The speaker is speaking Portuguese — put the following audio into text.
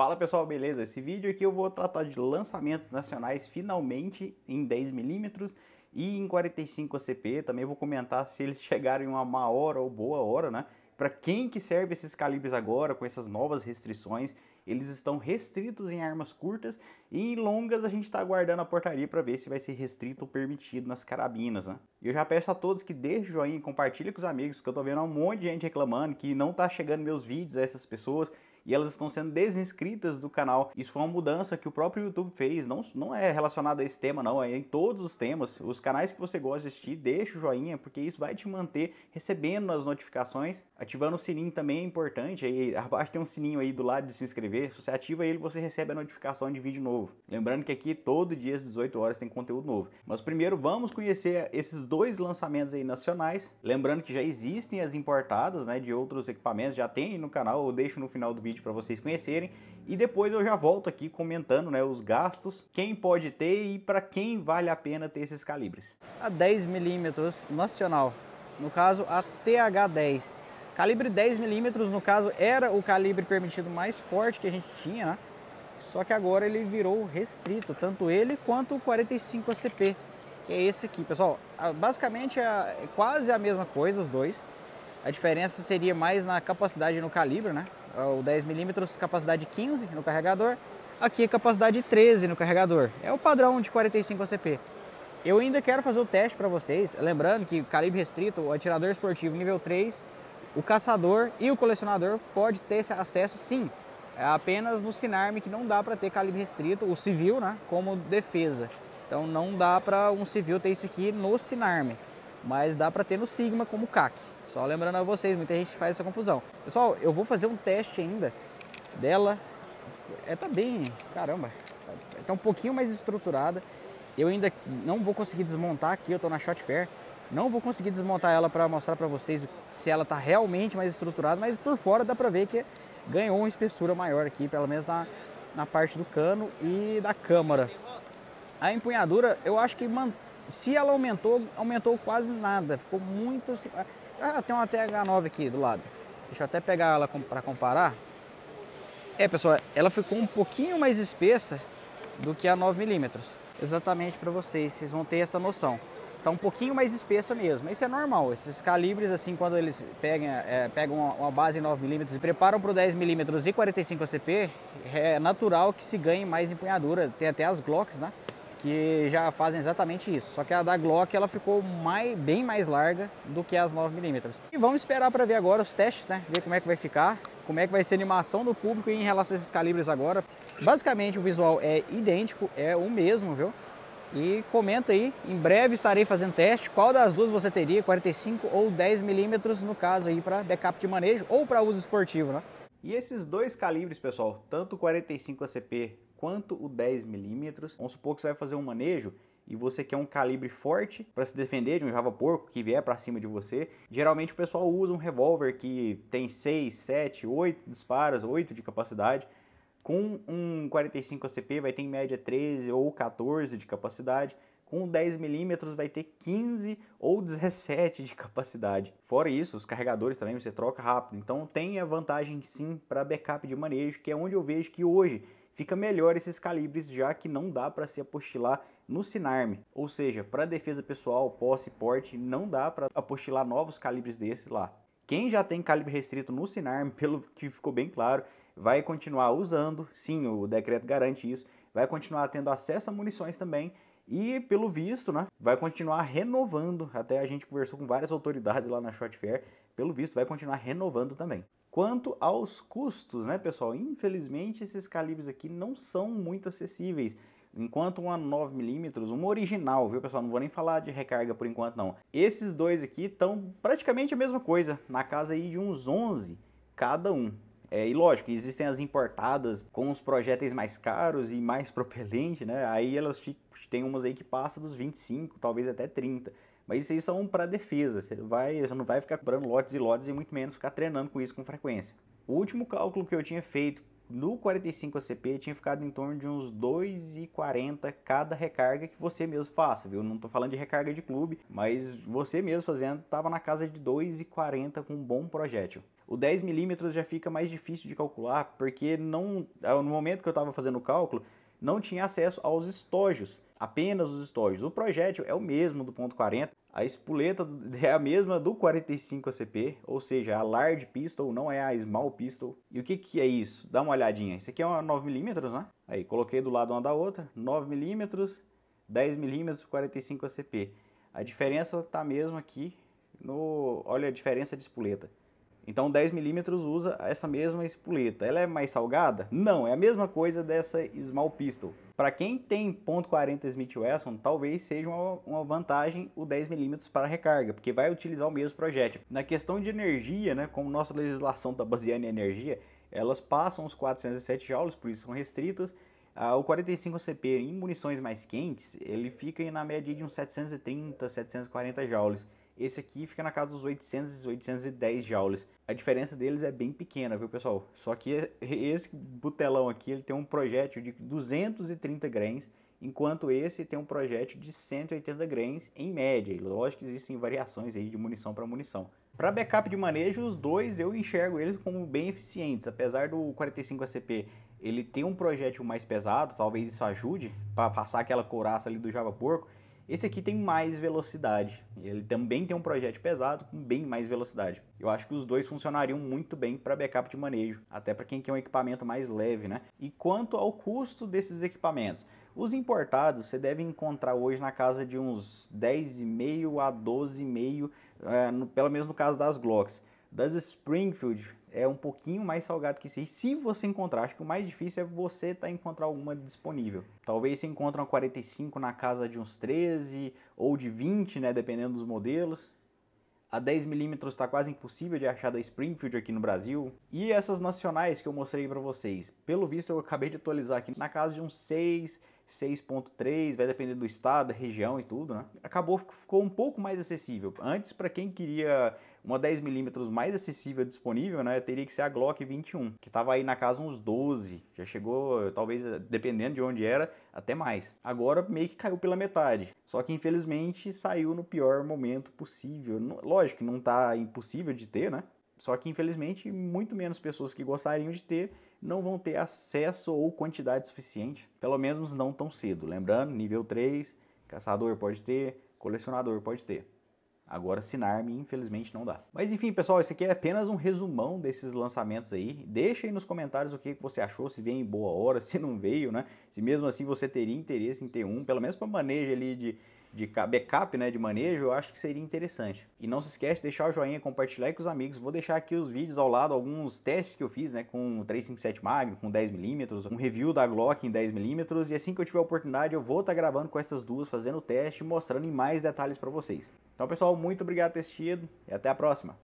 Fala pessoal, beleza? Esse vídeo aqui eu vou tratar de lançamentos nacionais finalmente em 10mm e em 45 ACP. Também vou comentar se eles chegaram em uma má hora ou boa hora, né? Para quem que serve esses calibres agora com essas novas restrições? Eles estão restritos em armas curtas e em longas a gente está aguardando a portaria para ver se vai ser restrito ou permitido nas carabinas, né? E eu já peço a todos que deixem o joinha e compartilhem com os amigos, que eu tô vendo um monte de gente reclamando que não tá chegando meus vídeos a essas pessoas e elas estão sendo desinscritas do canal. Isso foi uma mudança que o próprio YouTube fez, não é relacionado a esse tema não, é em todos os temas. Os canais que você gosta de assistir, deixa o joinha, porque isso vai te manter recebendo as notificações. Ativando o sininho também é importante, aí abaixo tem um sininho aí do lado de se inscrever, se você ativa ele você recebe a notificação de vídeo novo. Lembrando que aqui todo dia às 18 horas tem conteúdo novo. Mas primeiro vamos conhecer esses dois lançamentos aí nacionais, lembrando que já existem as importadas, né, de outros equipamentos, já tem aí no canal, eu deixo no final do vídeo para vocês conhecerem, e depois eu já volto aqui comentando, né, os gastos, quem pode ter e para quem vale a pena ter esses calibres. A 10mm nacional, no caso a TH10, calibre 10mm no caso era o calibre permitido mais forte que a gente tinha, né? Só que agora ele virou restrito, tanto ele quanto o 45 ACP, que é esse aqui, pessoal. Basicamente é quase a mesma coisa os dois, a diferença seria mais na capacidade e no calibre, né? O 10mm capacidade 15 no carregador, aqui é capacidade 13 no carregador, é o padrão de 45 ACP. Eu ainda quero fazer o teste para vocês, lembrando que calibre restrito, o atirador esportivo nível 3, o caçador e o colecionador pode ter esse acesso sim, é apenas no Sinarme que não dá para ter calibre restrito, o civil, né, como defesa, então não dá para um civil ter isso aqui no Sinarme, mas dá para ter no Sigma como CAC. Só lembrando a vocês, muita gente faz essa confusão. Pessoal, eu vou fazer um teste ainda dela. Tá bem, caramba, tá um pouquinho mais estruturada. Eu ainda não vou conseguir desmontar aqui, eu tô na Shot Fair. Não vou conseguir desmontar ela para mostrar para vocês se ela tá realmente mais estruturada, mas por fora dá para ver que ganhou uma espessura maior aqui, pelo menos na parte do cano e da câmara. A empunhadura, eu acho que se ela aumentou quase nada, ficou muito... Ah, tem uma TH9 aqui do lado. Deixa eu até pegar ela para comparar. Pessoal, ela ficou um pouquinho mais espessa do que a 9mm. Exatamente para vocês vão ter essa noção. Tá um pouquinho mais espessa mesmo. Isso é normal. Esses calibres, assim, quando eles pegam uma base em 9mm e preparam para o 10mm e 45 ACP, é natural que se ganhe mais empunhadura. Tem até as Glocks, né? Que já fazem exatamente isso, só que a da Glock ela ficou bem mais larga do que as 9mm. E vamos esperar para ver agora os testes, né? Ver como é que vai ficar, como é que vai ser a animação do público em relação a esses calibres agora. Basicamente o visual é idêntico, é o mesmo, viu? E comenta aí, em breve estarei fazendo teste, qual das duas você teria, 45 ou 10mm no caso aí para backup de manejo ou para uso esportivo, né? E esses dois calibres, pessoal, tanto o 45 ACP quanto o 10mm, vamos supor que você vai fazer um manejo e você quer um calibre forte para se defender de um java-porco que vier para cima de você. Geralmente o pessoal usa um revólver que tem 6, 7, 8 disparos, 8 de capacidade. Com um 45 ACP vai ter em média 13 ou 14 de capacidade. Com 10mm vai ter 15 ou 17 de capacidade. Fora isso, os carregadores também você troca rápido. Então tem a vantagem sim para backup de manejo, que é onde eu vejo que hoje fica melhor esses calibres, já que não dá para se apostilar no Sinarme. Ou seja, para defesa pessoal, posse e porte, não dá para apostilar novos calibres desse lá. Quem já tem calibre restrito no Sinarme, pelo que ficou bem claro, vai continuar usando, sim, o decreto garante isso, vai continuar tendo acesso a munições também. E, pelo visto, né, vai continuar renovando, até a gente conversou com várias autoridades lá na Shot Fair, pelo visto vai continuar renovando também. Quanto aos custos, né, pessoal, infelizmente esses calibres aqui não são muito acessíveis, enquanto uma 9mm, uma original, viu, pessoal, não vou nem falar de recarga por enquanto não. Esses dois aqui estão praticamente a mesma coisa, na casa aí de uns 11 cada um. E lógico, existem as importadas com os projéteis mais caros e mais propelente, né? Aí elas tem umas aí que passa dos 25, talvez até 30. Mas isso aí são para defesa, você não vai ficar comprando lotes e lotes e muito menos ficar treinando com isso com frequência. O último cálculo que eu tinha feito no 45 ACP tinha ficado em torno de uns 2,40 cada recarga que você mesmo faça, viu? Não tô falando de recarga de clube, mas você mesmo fazendo, tava na casa de 2,40 com um bom projétil. o 10mm já fica mais difícil de calcular, porque não, no momento que eu estava fazendo o cálculo, não tinha acesso aos estojos, apenas os estojos. O projétil é o mesmo do .40, a espoleta é a mesma do 45 ACP, ou seja, a large pistol, não é a small pistol. E o que que é isso? Dá uma olhadinha, isso aqui é uma 9mm, né? Aí, coloquei do lado uma da outra, 9mm, 10mm, 45 ACP. A diferença tá mesmo aqui, olha a diferença de espoleta. Então 10mm usa essa mesma espoleta. Ela é mais salgada? Não, é a mesma coisa dessa Small Pistol. Para quem tem .40 Smith Wesson, talvez seja uma vantagem o 10mm para recarga, porque vai utilizar o mesmo projétil. Na questão de energia, né, como nossa legislação está baseada em energia, elas passam os 407 joules, por isso são restritas. O 45 ACP em munições mais quentes, ele fica na média de uns 730, 740 joules. Esse aqui fica na casa dos 800 e 810 joules. A diferença deles é bem pequena, viu, pessoal? Só que esse butelão aqui, ele tem um projétil de 230 grains, enquanto esse tem um projétil de 180 grains em média. E lógico que existem variações aí de munição para munição. Para backup de manejo, os dois eu enxergo eles como bem eficientes. Apesar do 45 ACP ele tem um projétil mais pesado, talvez isso ajude para passar aquela couraça ali do Java Porco. Esse aqui tem mais velocidade, ele também tem um projétil pesado com bem mais velocidade. Eu acho que os dois funcionariam muito bem para backup de manejo, até para quem quer um equipamento mais leve, né? E quanto ao custo desses equipamentos? Os importados você deve encontrar hoje na casa de uns 10,5 a 12,5, pelo menos no caso das Glocks. Das Springfield é um pouquinho mais salgado que isso. E se você encontrar, acho que o mais difícil é você encontrar alguma disponível. Talvez você encontre uma 45 na casa de uns 13 ou de 20, né, dependendo dos modelos. A 10mm está quase impossível de achar da Springfield aqui no Brasil. E essas nacionais que eu mostrei para vocês, pelo visto eu acabei de atualizar aqui na casa de uns 6, 6.3, vai depender do estado, da região e tudo, né? Ficou um pouco mais acessível. Antes, para quem queria uma 10mm mais acessível disponível, né, teria que ser a Glock 21, que estava aí na casa uns 12, já chegou, talvez, dependendo de onde era, até mais. Agora meio que caiu pela metade, só que infelizmente saiu no pior momento possível. Lógico que não está impossível de ter, né? Só que infelizmente muito menos pessoas que gostariam de ter não vão ter acesso ou quantidade suficiente, pelo menos não tão cedo. Lembrando, nível 3, caçador pode ter, colecionador pode ter. Agora Sinarme, infelizmente, não dá. Mas enfim, pessoal, isso aqui é apenas um resumão desses lançamentos aí. Deixa aí nos comentários o que você achou, se veio em boa hora, se não veio, né? Se mesmo assim você teria interesse em ter um, pelo menos para manejo ali de backup, né, de manejo, eu acho que seria interessante. E não se esquece de deixar o joinha, compartilhar com os amigos. Vou deixar aqui os vídeos ao lado, alguns testes que eu fiz, né, com 357 Magnum, com 10mm, um review da Glock em 10mm. E assim que eu tiver a oportunidade, eu vou estar gravando com essas duas, fazendo o teste e mostrando em mais detalhes para vocês. Então, pessoal, muito obrigado por ter assistido e até a próxima.